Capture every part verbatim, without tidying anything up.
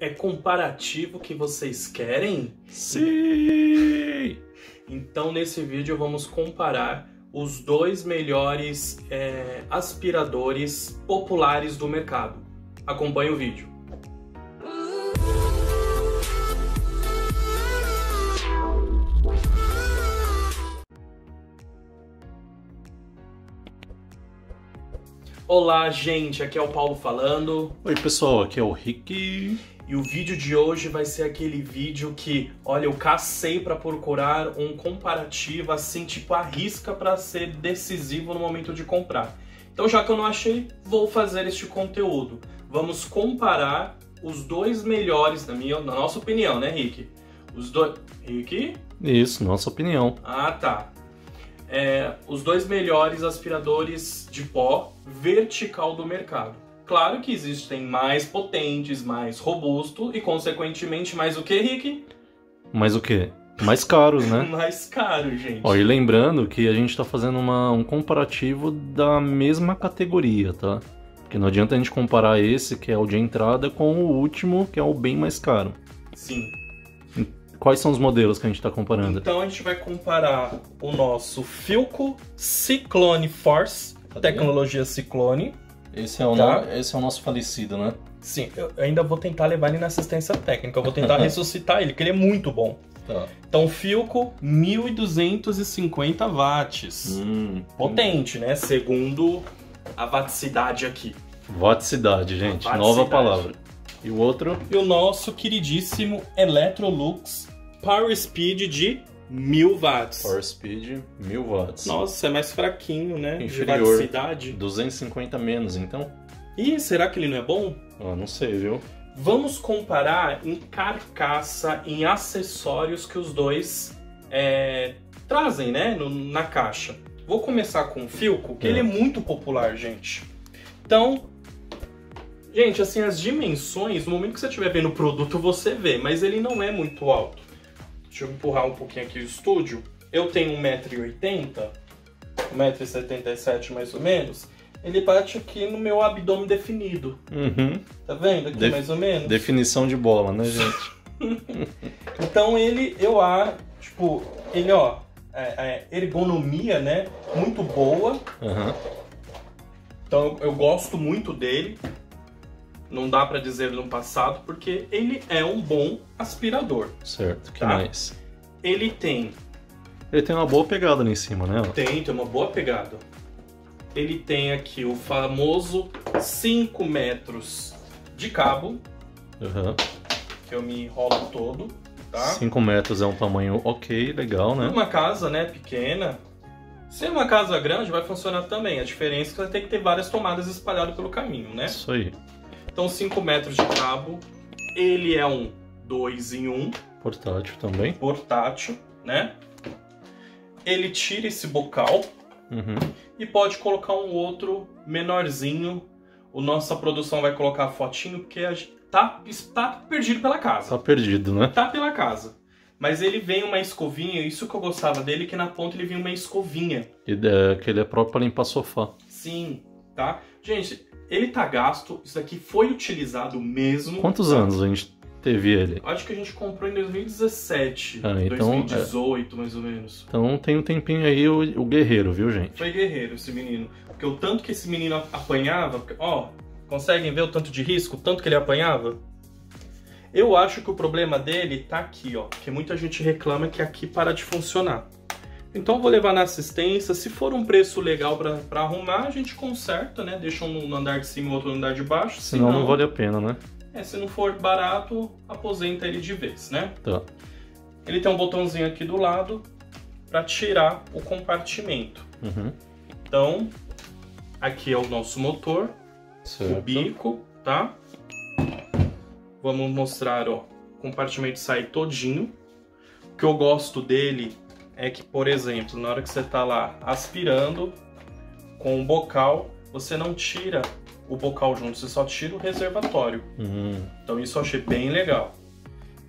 É comparativo que vocês querem? Sim! Então, nesse vídeo, vamos comparar os dois melhores é, aspiradores populares do mercado. Acompanhe o vídeo. Olá, gente! Aqui é o Paulo falando. Oi, pessoal! Aqui é o Rick. E o vídeo de hoje vai ser aquele vídeo que, olha, eu cacei para procurar um comparativo, assim, tipo, à risca para ser decisivo no momento de comprar. Então, já que eu não achei, vou fazer este conteúdo. Vamos comparar os dois melhores, na, minha, na nossa opinião, né, Rick? Os dois... Rick? Isso, nossa opinião. Ah, tá. É, os dois melhores aspiradores de pó vertical do mercado. Claro que existem mais potentes, mais robustos e, consequentemente, mais o que, Rick? Mais o que? Mais caros, né? Mais caros, gente. Ó, e lembrando que a gente está fazendo uma, um comparativo da mesma categoria, tá? Porque não adianta a gente comparar esse, que é o de entrada, com o último, que é o bem mais caro. Sim. Quais são os modelos que a gente está comparando? Então a gente vai comparar o nosso Philco Ciclone Force, tecnologia Ciclone. Esse é, o tá? no... Esse é o nosso falecido, né? Sim, eu ainda vou tentar levar ele na assistência técnica, eu vou tentar ressuscitar ele, porque ele é muito bom. Tá. Então Philco, mil duzentos e cinquenta watts. Hum, Potente, hum. né? Segundo a vaticidade aqui. Vaticidade, gente. Vaticidade. Nova palavra. E o outro? E o nosso queridíssimo Electrolux Power Speed de mil watts. Power Speed, mil watts. Nossa, é mais fraquinho, né? Inferior. De vaticidade. duzentos e cinquenta menos, então? Ih, será que ele não é bom? Ah, não sei, viu? Vamos comparar em carcaça, em acessórios que os dois é, trazem, né? No, na caixa. Vou começar com o Philco, que é. ele é muito popular, gente. Então... Gente, assim, as dimensões, no momento que você estiver vendo o produto, você vê, mas ele não é muito alto. Deixa eu empurrar um pouquinho aqui o estúdio. Eu tenho um metro e oitenta, um metro e setenta e sete mais ou menos. Ele bate aqui no meu abdômen definido. Uhum. Tá vendo aqui de mais ou menos? Definição de bola, né, gente? Então ele, eu acho, tipo, ele, ó, é, é ergonomia, né, muito boa. Uhum. Então eu, eu gosto muito dele. Não dá pra dizer no passado, porque ele é um bom aspirador. Certo, que tá? mais? Ele tem... Ele tem uma boa pegada ali em cima, né? Tem, tem uma boa pegada. Ele tem aqui o famoso cinco metros de cabo. Uhum. Que eu me enrolo todo, tá? cinco metros é um tamanho ok, legal, né? Uma casa, né, pequena. Se é uma casa grande, vai funcionar também. A diferença é que vai ter que ter várias tomadas espalhadas pelo caminho, né? Isso aí. Então, cinco metros de cabo, ele é um dois em um. Portátil também. Portátil, né? Ele tira esse bocal, uhum, e pode colocar um outro menorzinho. A nossa produção vai colocar a fotinho, porque a gente tá, tá perdido pela casa. Tá perdido, né? Tá pela casa. Mas ele vem uma escovinha, isso que eu gostava dele, que na ponta ele vem uma escovinha. É, que ele é próprio para limpar sofá. Sim, tá? Gente... Ele tá gasto, isso daqui foi utilizado mesmo. Quantos anos a gente teve ele? Acho que a gente comprou em dois mil e dezessete, ah, então, dois mil e dezoito, é. mais ou menos. Então tem um tempinho aí o, o guerreiro, viu, gente? Foi guerreiro esse menino. Porque o tanto que esse menino apanhava... Ó, conseguem ver o tanto de risco? O tanto que ele apanhava? Eu acho que o problema dele tá aqui, ó. Porque muita gente reclama que aqui para de funcionar. Então eu vou levar na assistência, se for um preço legal para arrumar, a gente conserta, né? Deixa um no andar de cima e outro no andar de baixo. Senão, senão não vale a pena, né? É, se não for barato, aposenta ele de vez, né? Tá. Ele tem um botãozinho aqui do lado para tirar o compartimento. Uhum. Então, aqui é o nosso motor, certo. O bico, tá? Vamos mostrar, ó, o compartimento sai todinho. O que eu gosto dele... É que, por exemplo, na hora que você está lá aspirando com o bocal, você não tira o bocal junto, você só tira o reservatório. Uhum. Então isso eu achei bem legal.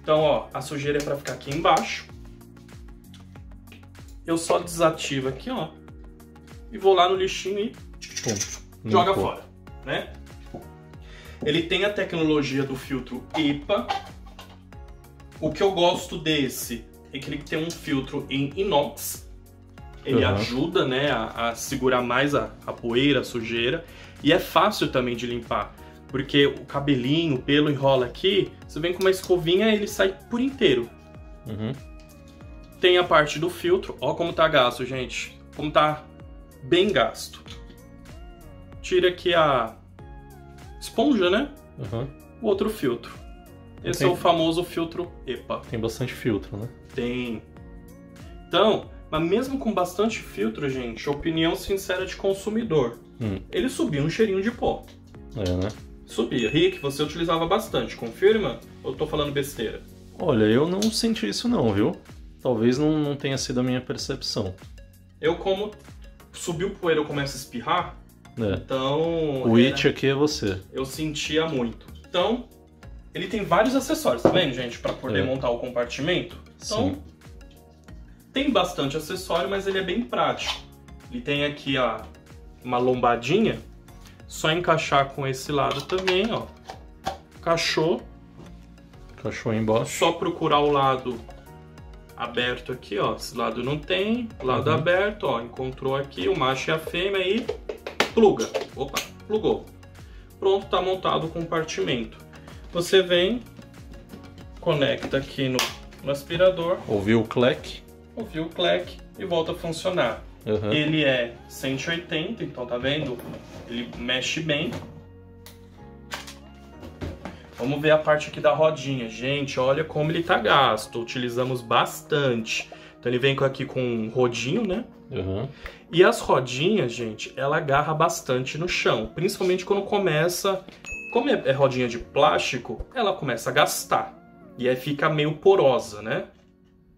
Então, ó, a sujeira é para ficar aqui embaixo. Eu só desativo aqui, ó, e vou lá no lixinho e Pum, joga fora, né? Ele tem a tecnologia do filtro E P A. O que eu gosto desse é que ele tem um filtro em inox. Ele uhum. ajuda, né, a, a segurar mais a, a poeira, a sujeira. E é fácil também de limpar, porque o cabelinho, o pelo enrola aqui. Você vem com uma escovinha, ele sai por inteiro. Uhum. Tem a parte do filtro. Ó como tá gasto, gente. Como tá bem gasto. Tira aqui a esponja, né? Uhum. O outro filtro. Esse Tem... é o famoso filtro E P A. Tem bastante filtro, né? Tem. Então, mas mesmo com bastante filtro, gente, opinião sincera de consumidor. Hum. Ele subia um cheirinho de pó. É, né? Subia. Rick, você utilizava bastante, confirma? Ou eu tô falando besteira? Olha, eu não senti isso não, viu? Talvez não, não tenha sido a minha percepção. Eu como subiu poeira, eu começo a espirrar. É. Então... O it aqui é você. Eu sentia muito. Então, ele tem vários acessórios, tá vendo, gente? Pra poder é. montar o compartimento. Então, sim, tem bastante acessório, mas ele é bem prático. Ele tem aqui a, uma lombadinha. Só encaixar com esse lado também, ó. Encaixou. Encaixou embaixo. Só procurar o lado aberto aqui, ó. Esse lado não tem. Lado uhum. aberto, ó. Encontrou aqui o macho e a fêmea e... pluga. Opa, plugou. Pronto, tá montado o compartimento. Você vem, conecta aqui no, no aspirador. Ouviu o clack. Ouviu o clack e volta a funcionar. Uhum. Ele é cento e oitenta, então tá vendo? Ele mexe bem. Vamos ver a parte aqui da rodinha. Gente, olha como ele tá gasto. Utilizamos bastante. Então ele vem aqui com um rodinho, né? Uhum. E as rodinhas, gente, ela agarra bastante no chão. Principalmente quando começa... Como é rodinha de plástico, ela começa a gastar. E aí fica meio porosa, né?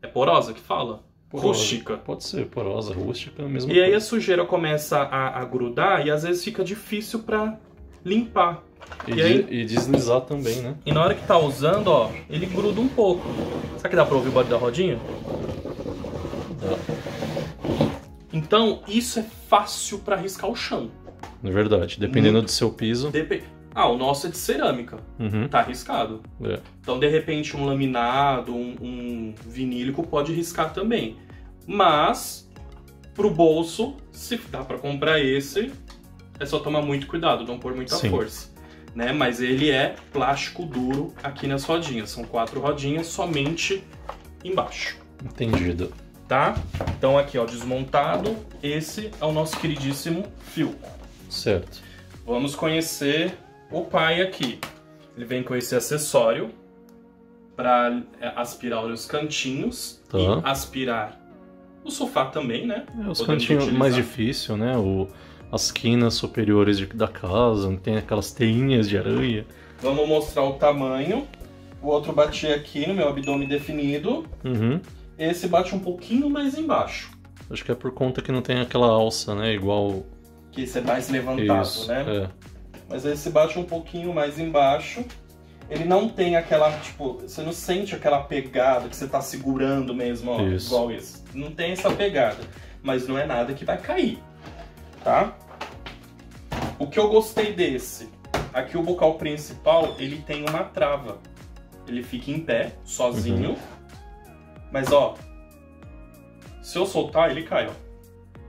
É porosa que fala? Porosa. Rústica. Pode ser porosa, rústica, mesmo. E coisa. Aí a sujeira começa a, a grudar e às vezes fica difícil pra limpar. E, e, aí... e deslizar também, né? E na hora que tá usando, ó, ele gruda um pouco. Será que dá pra ouvir o barulho da rodinha? Dá. Então, isso é fácil para riscar o chão. Na verdade, dependendo Muito. do seu piso... Dep... Ah, o nosso é de cerâmica. Uhum. Tá riscado. É. Então, de repente, um laminado, um, um vinílico pode riscar também. Mas, pro bolso, se dá para comprar esse, é só tomar muito cuidado, não pôr muita Sim. força. Né? Mas ele é plástico duro aqui nas rodinhas. São quatro rodinhas somente embaixo. Entendido. Tá? Então aqui, ó, desmontado, esse é o nosso queridíssimo Philco. Certo. Vamos conhecer o pai aqui. Ele vem com esse acessório para aspirar os cantinhos tá. e aspirar o sofá também, né? É, os cantinhos mais difícil, né? O, as quinas superiores de, da casa, tem aquelas teinhas de aranha. Vamos mostrar o tamanho. O outro bati aqui no meu abdômen definido. Uhum. Esse bate um pouquinho mais embaixo. Acho que é por conta que não tem aquela alça, né? Igual... Que esse é mais levantado, Isso, né? É. Mas esse bate um pouquinho mais embaixo. Ele não tem aquela, tipo... Você não sente aquela pegada que você tá segurando mesmo, ó. Isso. Igual esse. Não tem essa pegada. Mas não é nada que vai cair, tá? O que eu gostei desse... Aqui o bocal principal, ele tem uma trava. Ele fica em pé, sozinho. Uhum. Mas, ó, se eu soltar, ele cai, ó.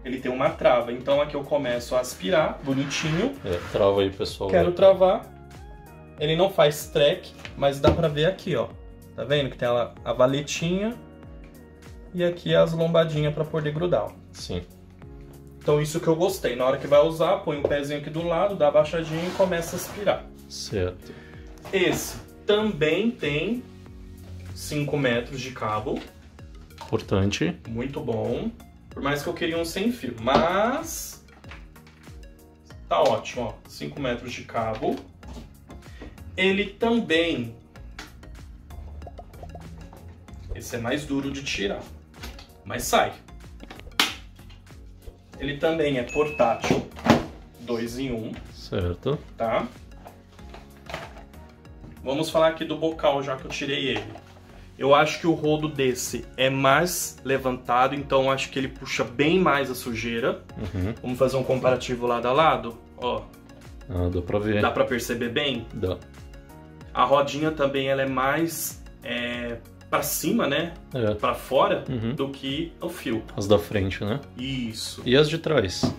Ele tem uma trava. Então, aqui eu começo a aspirar, bonitinho. É, trava aí, pessoal. Quero né? travar. Ele não faz track, mas dá pra ver aqui, ó. Tá vendo que tem a, a valetinha e aqui as lombadinhas pra poder grudar, ó. Sim. Então, isso que eu gostei. Na hora que vai usar, põe o pezinho aqui do lado, dá a baixadinha e começa a aspirar. Certo. Esse também tem... cinco metros de cabo. Importante. Muito bom. Por mais que eu queria um sem fio, mas... Tá ótimo, ó. cinco metros de cabo. Ele também... Esse é mais duro de tirar, mas sai. Ele também é portátil. dois em um. Certo. Tá? Vamos falar aqui do bocal, já que eu tirei ele. Eu acho que o rodo desse é mais levantado, então eu acho que ele puxa bem mais a sujeira. Uhum. Vamos fazer um comparativo lado a lado? Ó, Ah, dá pra ver. Dá pra perceber bem? Dá. A rodinha também ela é mais é, pra cima, né? É. Pra fora, uhum, do que o fio. As da frente, né? Isso. E as de trás?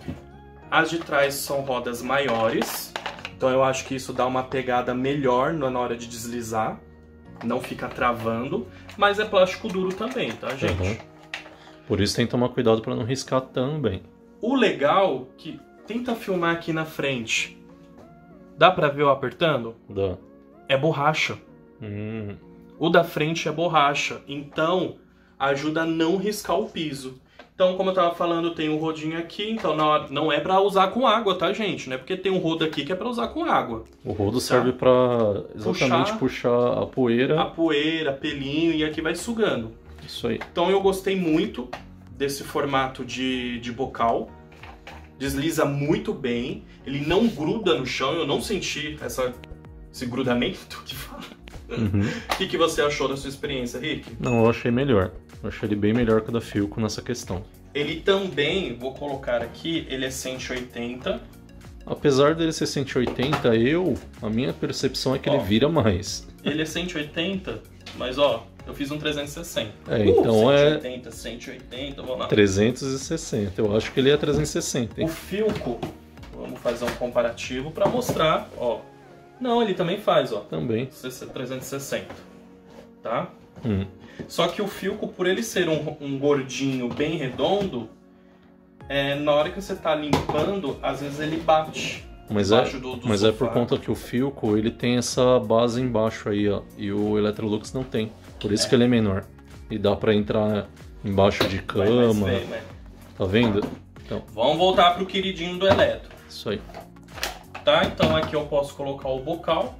As de trás são rodas maiores. Então eu acho que isso dá uma pegada melhor na hora de deslizar. Não fica travando. Mas é plástico duro também, tá, gente? Uhum. Por isso tem que tomar cuidado pra não riscar também. O legal é que... Tenta filmar aqui na frente. Dá pra ver eu apertando? Dá. É borracha. Hum. O da frente é borracha. Então, ajuda a não riscar o piso. Então, como eu tava falando, tem um rodinho aqui. Então, não, não é pra usar com água, tá, gente? Não é porque tem um rodo aqui que é pra usar com água. O rodo, tá, serve pra exatamente puxar, puxar a poeira. A poeira, pelinho, e aqui vai sugando. Isso aí. Então, eu gostei muito desse formato de, de bocal. Desliza muito bem, ele não gruda no chão, eu não senti essa, esse grudamento que fala. Uhum. O que, que você achou da sua experiência, Rick? Não, eu achei melhor. Eu achei ele bem melhor que o da Philco nessa questão. Ele também, vou colocar aqui, ele é cento e oitenta. Apesar dele ser cento e oitenta, eu, a minha percepção é que ó, ele vira mais. Ele é cento e oitenta, mas ó, eu fiz um trezentos e sessenta. É, uh, então cento e oitenta, é... cento e oitenta, vamos lá. trezentos e sessenta, eu acho que ele é trezentos e sessenta. Hein? O Philco, vamos fazer um comparativo para mostrar, ó. Não, ele também faz, ó. Também. trezentos e sessenta, tá? Hum. Só que o Philco, por ele ser um, um gordinho bem redondo, é, na hora que você tá limpando, às vezes ele bate. Mas, é, do, do mas é por conta que o Philco, ele tem essa base embaixo aí, ó. E o Electrolux não tem. Por isso é. que ele é menor. E dá pra entrar embaixo de cama. Vai, vai, vai. Tá vendo? Então. Vamos voltar pro queridinho do Eletro. Isso aí. Tá, então aqui eu posso colocar o bocal.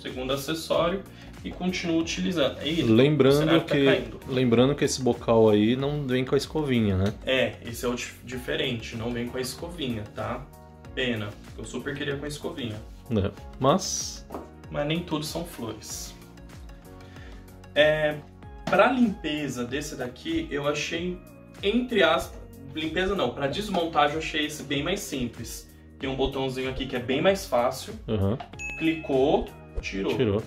Segundo acessório. E continuo utilizando. Aí, lembrando, que, tá lembrando que esse bocal aí não vem com a escovinha, né? É, esse é o diferente. Não vem com a escovinha, tá? Pena, eu super queria com a escovinha. É, mas... Mas nem tudo são flores. É, pra limpeza desse daqui, eu achei, entre aspas... Limpeza não, pra desmontagem eu achei esse bem mais simples. Tem um botãozinho aqui que é bem mais fácil. Uhum. Clicou, tirou. Tirou.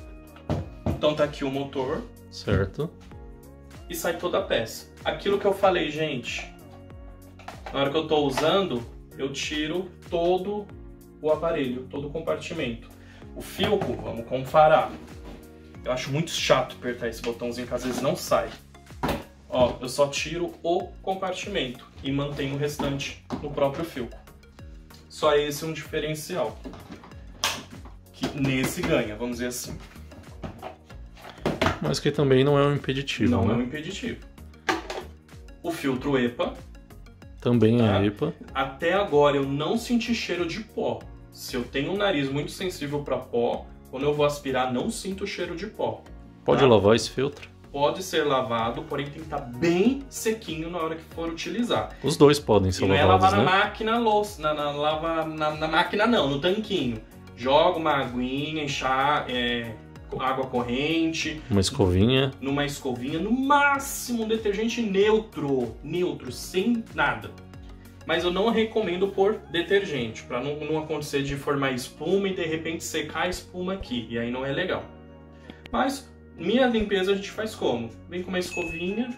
Então tá aqui o motor. Certo. E sai toda a peça. Aquilo que eu falei, gente, na hora que eu tô usando... Eu tiro todo o aparelho, todo o compartimento. O Philco, vamos comparar. Eu acho muito chato apertar esse botãozinho que às vezes não sai. Ó, eu só tiro o compartimento e mantenho o restante no próprio Philco. Só esse é um diferencial que nesse ganha, vamos dizer assim. Mas que também não é um impeditivo, Não né? é um impeditivo. O filtro E P A. Também tá? A E P A. Até agora eu não senti cheiro de pó. Se eu tenho um nariz muito sensível para pó, quando eu vou aspirar não sinto cheiro de pó. Pode tá? lavar esse filtro? Pode ser lavado, porém tem que estar bem sequinho na hora que for utilizar. Os dois podem ser e lavados, né? Não é lavar na né? máquina, louça, na, na, lava, na, na máquina não, no tanquinho. Joga uma aguinha, enxar, é, água corrente. Uma escovinha. Numa escovinha, no máximo um detergente neutro, neutro, sem nada. Mas eu não recomendo por detergente, para não, não acontecer de formar espuma e de repente secar a espuma aqui, e aí não é legal. Mas minha limpeza a gente faz como? Vem com uma escovinha.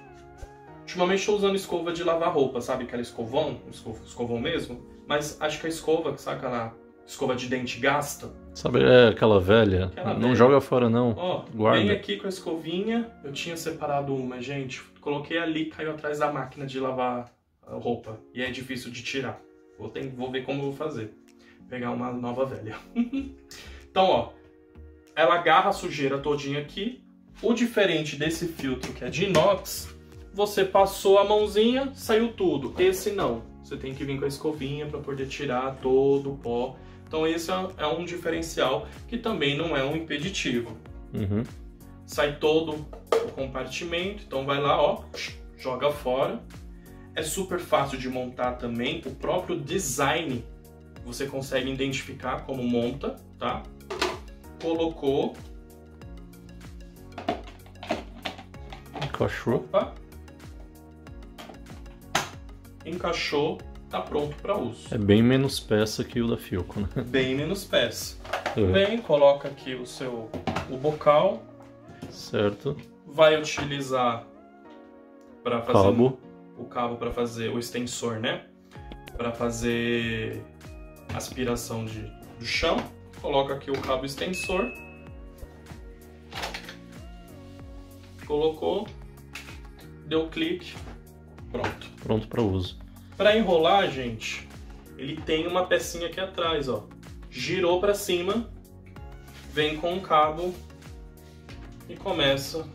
Ultimamente estou usando escova de lavar roupa, sabe aquela escovão? Escovão, escovão mesmo? Mas acho que a escova, saca lá, escova de dente gasta. Sabe, é aquela velha. Aquela não velha. Joga fora não, ó, guarda. Vem aqui com a escovinha, eu tinha separado uma, gente. Coloquei ali, caiu atrás da máquina de lavar roupa. E é difícil de tirar. Vou, ter, vou ver como eu vou fazer. Pegar uma nova velha. Então, ó. Ela agarra a sujeira todinha aqui. O diferente desse filtro que é de inox, você passou a mãozinha, saiu tudo. Esse não. Você tem que vir com a escovinha para poder tirar todo o pó. Então esse é um diferencial que também não é um impeditivo. Uhum. Sai todo o compartimento, então vai lá, ó, joga fora. É super fácil de montar também, o próprio design você consegue identificar como monta, tá? Colocou. Encaixou. Opa. Encaixou. tá pronto para uso. É bem menos peça que o da Philco, né? Bem menos peça. Uhum. Bem, coloca aqui o seu o bocal. Certo. Vai utilizar para fazer cabo. o cabo para fazer o extensor, né? Para fazer aspiração de, do chão. Coloca aqui o cabo extensor. Colocou, deu clique, pronto. Pronto para uso. Para enrolar, gente, ele tem uma pecinha aqui atrás, ó. Girou para cima, vem com o cabo e começa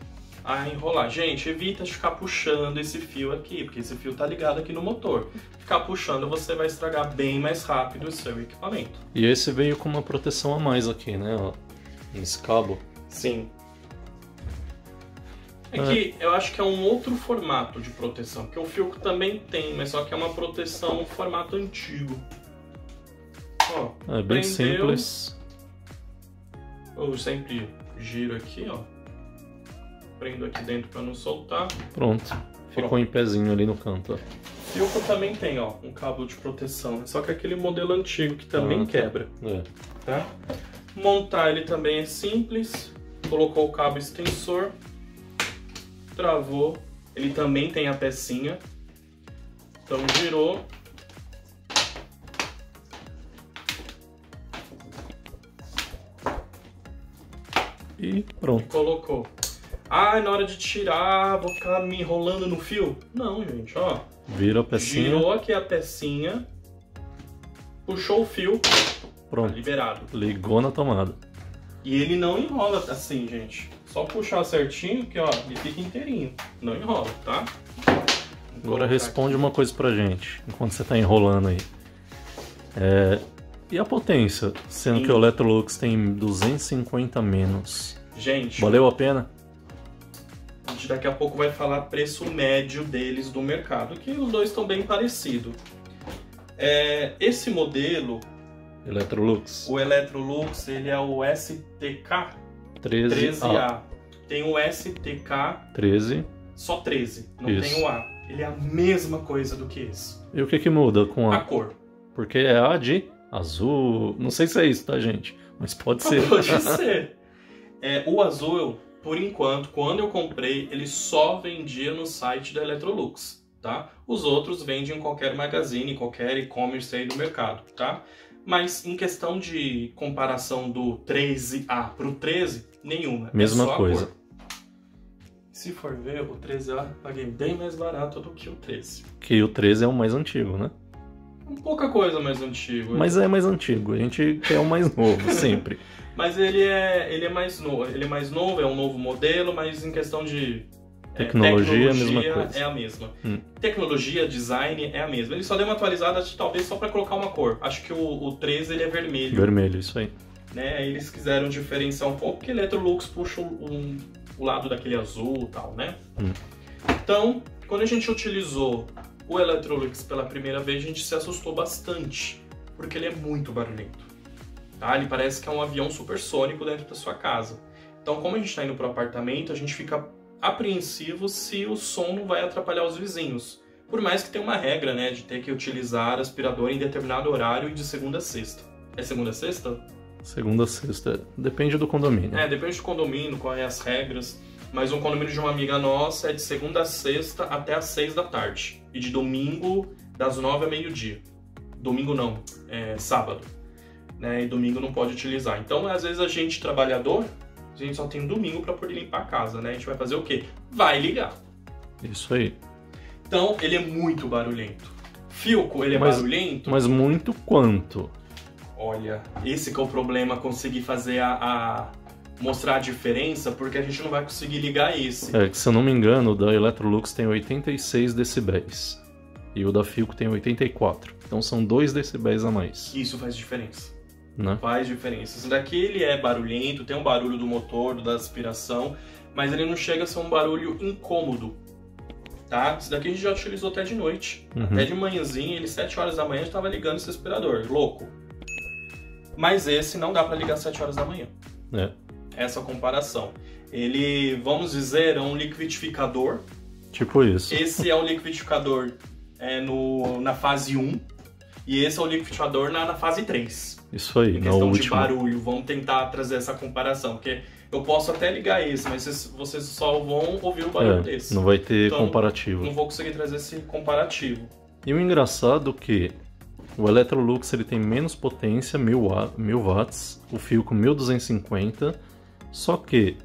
a enrolar. Gente, evita de ficar puxando esse fio aqui, porque esse fio tá ligado aqui no motor. Ficar puxando, você vai estragar bem mais rápido o seu equipamento. E esse veio com uma proteção a mais aqui, né? Ó, nesse cabo. Sim. É que eu acho que é um outro formato de proteção, que o Philco também tem, mas só que é uma proteção um formato antigo. Ó, é bem prendeu. simples. Eu sempre giro aqui, ó. Prendo aqui dentro para não soltar. Pronto. Ficou Pronto. em pezinho ali no canto, ó. Philco também tem, ó, um cabo de proteção, só que aquele modelo antigo que também ah, quebra. É. Tá? Montar ele também é simples. Colocou o cabo extensor. Travou, ele também tem a pecinha, então girou, e pronto. E colocou. Ah, na hora de tirar, vou ficar me enrolando no fio? Não, gente, ó. Virou a pecinha. Girou aqui a pecinha, puxou o fio, pronto. Tá liberado. Ligou na tomada. E ele não enrola assim, gente. Só puxar certinho que, ó, ele fica inteirinho. Não enrola, tá? Agora responde aqui uma coisa pra gente, enquanto você tá enrolando aí. É... E a potência? Sendo Sim. que o Electrolux tem duzentos e cinquenta menos. Gente... Valeu a pena? A gente daqui a pouco vai falar preço médio deles do mercado, que os dois estão bem parecidos. É... Esse modelo... Electrolux. O Electrolux, ele é o S T K treze A. Tem o S T K treze. Só treze, não Isso. tem o A. Ele é a mesma coisa do que esse. E o que que muda com a... A cor. Porque é A de azul... Não sei se é isso, tá, gente? Mas pode ah, ser. Pode ser. É, o azul, eu, por enquanto, quando eu comprei, ele só vendia no site da Electrolux, tá? Os outros vendem em qualquer magazine, em qualquer e-commerce aí do mercado, tá? Mas em questão de comparação do treze A pro treze, nenhuma. Mesma é só coisa. A cor. Se for ver, o treze A paguei bem mais barato do que o treze. Que o treze é o mais antigo, né? Pouca coisa mais antigo. Mas é mais antigo, a gente quer o mais novo, sempre. Mas ele é, ele é mais novo, ele é mais novo, é um novo modelo, mas em questão de... Tecnologia, é, tecnologia é a mesma coisa. É a mesma. Hum. Tecnologia, design é a mesma. Ele só deu uma atualizada, talvez, só para colocar uma cor. Acho que o, o treze ele é vermelho. Vermelho, isso aí. Né? Aí eles quiseram diferenciar um pouco, porque Electrolux puxa um, o lado daquele azul e tal, né? Hum. Então, quando a gente utilizou o Electrolux pela primeira vez, a gente se assustou bastante, porque ele é muito barulhento. Tá? Ele parece que é um avião supersônico dentro da sua casa. Então, como a gente está indo para o apartamento, a gente fica... apreensivo se o som não vai atrapalhar os vizinhos. Por mais que tenha uma regra, né, de ter que utilizar aspirador em determinado horário e de segunda a sexta. É segunda a sexta? Segunda a sexta. Depende do condomínio. É, depende do condomínio, quais são as regras. Mas um condomínio de uma amiga nossa é de segunda a sexta até às seis da tarde. E de domingo das nove a meio-dia. Domingo não, é sábado. Né, e domingo não pode utilizar. Então, às vezes a gente, trabalhador... A gente só tem um domingo para poder limpar a casa, né? A gente vai fazer o quê? Vai ligar. Isso aí. Então, ele é muito barulhento. Philco, ele é mas, barulhento? Mas muito quanto? Olha, esse que é o problema, conseguir fazer a, a... mostrar a diferença, porque a gente não vai conseguir ligar esse. É, que se eu não me engano, o da Electrolux tem oitenta e seis decibéis. E o da Philco tem oitenta e quatro. Então são dois decibéis a mais. Isso faz diferença. Não. Faz diferença. Esse daqui ele é barulhento, tem um barulho do motor, da aspiração, mas ele não chega a ser um barulho incômodo, tá? Esse daqui a gente já utilizou até de noite, uhum. até de manhãzinha, ele sete horas da manhã já estava ligando esse aspirador, louco. Mas esse não dá para ligar às sete horas da manhã. É. Essa comparação. Ele, vamos dizer, é um liquidificador. Tipo isso. Esse é um liquidificador é, no, na fase um e esse é o liquidificador na, na fase três. Isso aí, em questão de barulho. Vamos tentar trazer essa comparação, porque eu posso até ligar esse, mas vocês, vocês só vão ouvir o barulho é, desse. Não vai ter então, comparativo. Não vou conseguir trazer esse comparativo. E o engraçado é que o Electrolux ele tem menos potência, mil watts, o Philco mil duzentos e cinquenta, só que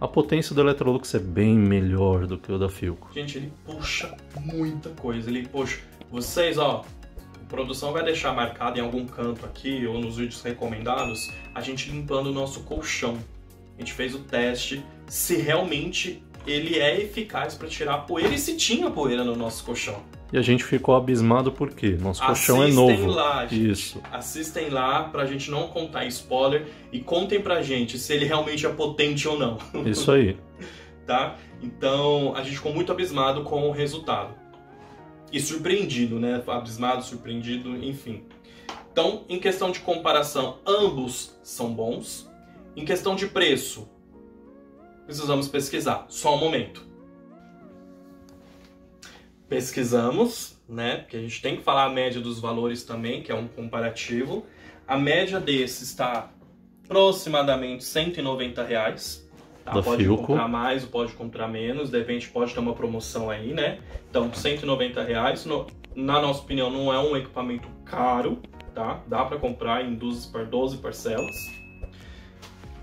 a potência do Electrolux é bem melhor do que o da Philco. Gente, ele puxa muita coisa, ele puxa... Vocês, ó, a produção vai deixar marcado em algum canto aqui, ou nos vídeos recomendados, a gente limpando o nosso colchão. A gente fez o teste, se realmente ele é eficaz para tirar a poeira, e se tinha poeira no nosso colchão. E a gente ficou abismado porque nosso colchão é novo. Assistem lá, gente. Isso. Assistem lá pra gente não contar spoiler e contem pra gente se ele realmente é potente ou não. Isso aí. Tá? Então, a gente ficou muito abismado com o resultado. E surpreendido, né? Abismado, surpreendido, enfim. Então, em questão de comparação, ambos são bons. Em questão de preço, precisamos pesquisar. Só um momento. Pesquisamos, né? Porque a gente tem que falar a média dos valores também, que é um comparativo. A média desse está aproximadamente cento e noventa reais. Tá? Pode Philco. comprar mais, pode comprar menos. De repente pode ter uma promoção aí, né? Então, cento e noventa reais. No, na nossa opinião, não é um equipamento caro, tá? Dá para comprar em doze parcelas.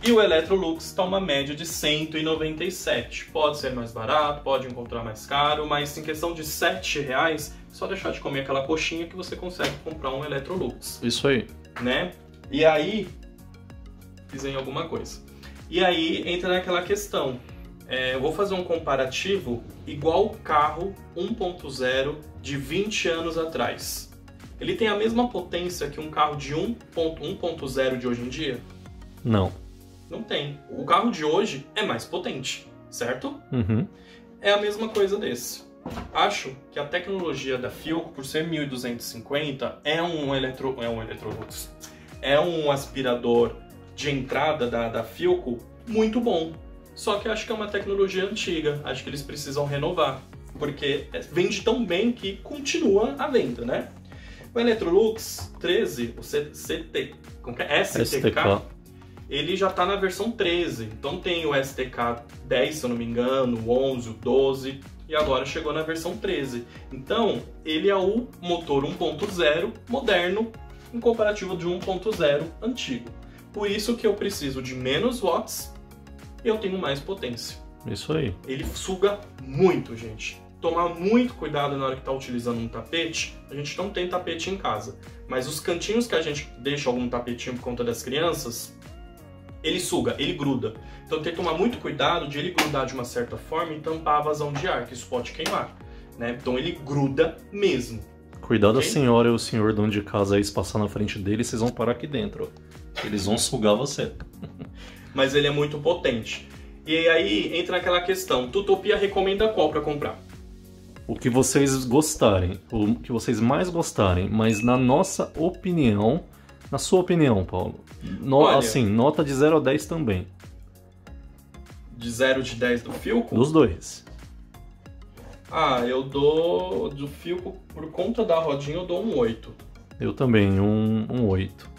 E o Electrolux está uma média de cento e noventa e sete reais. Pode ser mais barato, pode encontrar mais caro, mas em questão de sete reais, só deixar de comer aquela coxinha que você consegue comprar um Electrolux. Isso aí. Né? E aí, dizem alguma coisa. E aí entra naquela questão. É, eu vou fazer um comparativo igual o carro um ponto zero de vinte anos atrás. Ele tem a mesma potência que um carro de um ponto zero de hoje em dia? Não. Não tem. O carro de hoje é mais potente, certo? Uhum. É a mesma coisa desse. Acho que a tecnologia da Philco, por ser mil duzentos e cinquenta, é um eletro... é um Electrolux. É um aspirador de entrada da, da Philco muito bom. Só que acho que é uma tecnologia antiga. Acho que eles precisam renovar. Porque vende tão bem que continua a venda, né? O Electrolux treze, o C T... Como é? S T K. Ele já está na versão treze, então tem o S T K dez, se eu não me engano, o onze, o doze, e agora chegou na versão treze. Então, ele é o motor um ponto zero moderno, em comparativo de um ponto zero antigo. Por isso que eu preciso de menos watts e eu tenho mais potência. Isso aí. Ele suga muito, gente. Tomar muito cuidado na hora que está utilizando um tapete. A gente não tem tapete em casa, mas os cantinhos que a gente deixa algum tapetinho por conta das crianças... Ele suga, ele gruda. Então tem que tomar muito cuidado de ele grudar de uma certa forma e tampar a vazão de ar, que isso pode queimar, né? Então ele gruda mesmo. Cuidado, okay? A senhora e o senhor dono de casa aí, se passar na frente dele, vocês vão parar aqui dentro. Eles vão sugar você. Mas ele é muito potente. E aí entra aquela questão, Tutopia recomenda qual para comprar? O que vocês gostarem, o que vocês mais gostarem, mas na nossa opinião... Na sua opinião, Paulo, no, olha, assim, nota de zero a dez também. De zero de dez do Philco? Dos dois. Ah, eu dou do Philco, por conta da rodinha, eu dou um oito. Eu também, um, um oito.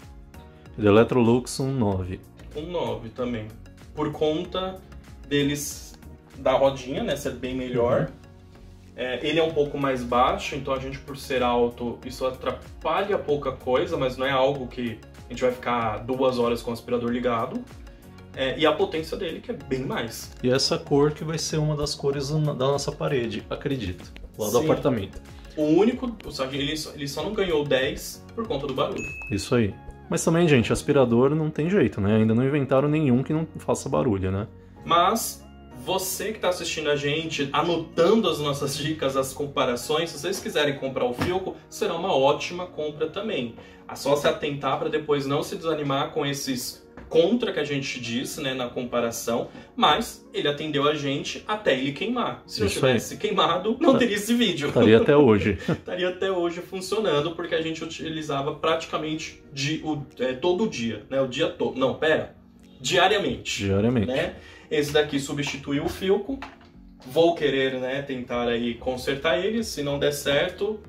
E do Electrolux, um nove. Um nove também. Por conta deles, da rodinha, né, ser bem melhor. Uhum. É, ele é um pouco mais baixo, então a gente, por ser alto, isso atrapalha pouca coisa, mas não é algo que a gente vai ficar duas horas com o aspirador ligado. É, e a potência dele, que é bem mais. E essa cor que vai ser uma das cores da nossa parede, acredito, lá do Sim. apartamento. O único, ele só, ele só não ganhou dez por conta do barulho. Isso aí. Mas também, gente, aspirador não tem jeito, né? Ainda não inventaram nenhum que não faça barulho, né? Mas... Você que está assistindo a gente, anotando as nossas dicas, as comparações, se vocês quiserem comprar o Philco, será uma ótima compra também. É só se atentar para depois não se desanimar com esses contra que a gente disse, né, na comparação, mas ele atendeu a gente até ele queimar. Se não tivesse queimado, não teria esse vídeo. Estaria até hoje. Estaria até hoje funcionando, porque a gente utilizava praticamente de, o, é, todo dia, né, o dia todo. Não, pera. Diariamente. Diariamente. Né? Esse daqui substituiu o Philco vou querer, né, tentar aí consertar ele. Se não der certo,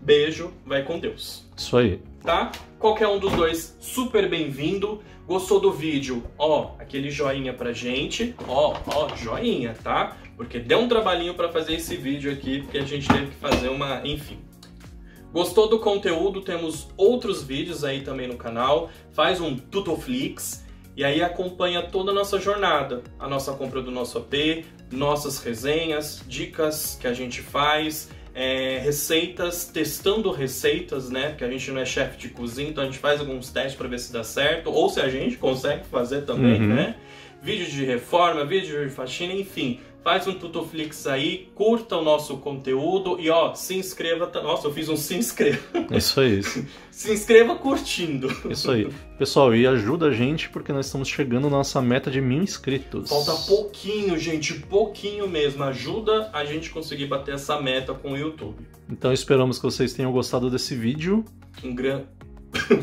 beijo, vai com Deus. Isso aí. Tá? Qualquer um dos dois, super bem-vindo. Gostou do vídeo? Ó, aquele joinha pra gente. Ó, ó, joinha, tá? Porque deu um trabalhinho pra fazer esse vídeo aqui, porque a gente teve que fazer uma... Enfim. Gostou do conteúdo? Temos outros vídeos aí também no canal. Faz um Tutoflix. E aí acompanha toda a nossa jornada, a nossa compra do nosso A P, nossas resenhas, dicas que a gente faz, é, receitas, testando receitas, né? Porque a gente não é chefe de cozinha, então a gente faz alguns testes para ver se dá certo, ou se a gente consegue fazer também, uhum. né? Vídeos de reforma, vídeo de faxina, enfim. Faz um Tutoflix aí, curta o nosso conteúdo e ó, se inscreva. Nossa, eu fiz um se inscreva. Isso aí. Se inscreva curtindo. Isso aí. Pessoal, e ajuda a gente porque nós estamos chegando na nossa meta de mil inscritos. Falta pouquinho, gente, pouquinho mesmo. Ajuda a gente conseguir bater essa meta com o YouTube. Então esperamos que vocês tenham gostado desse vídeo. Um, gran...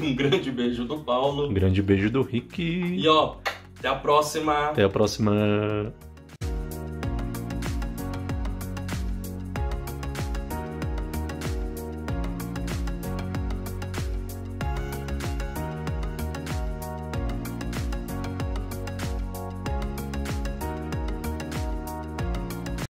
um grande beijo do Paulo. Um grande beijo do Rick. E ó, até a próxima. Até a próxima.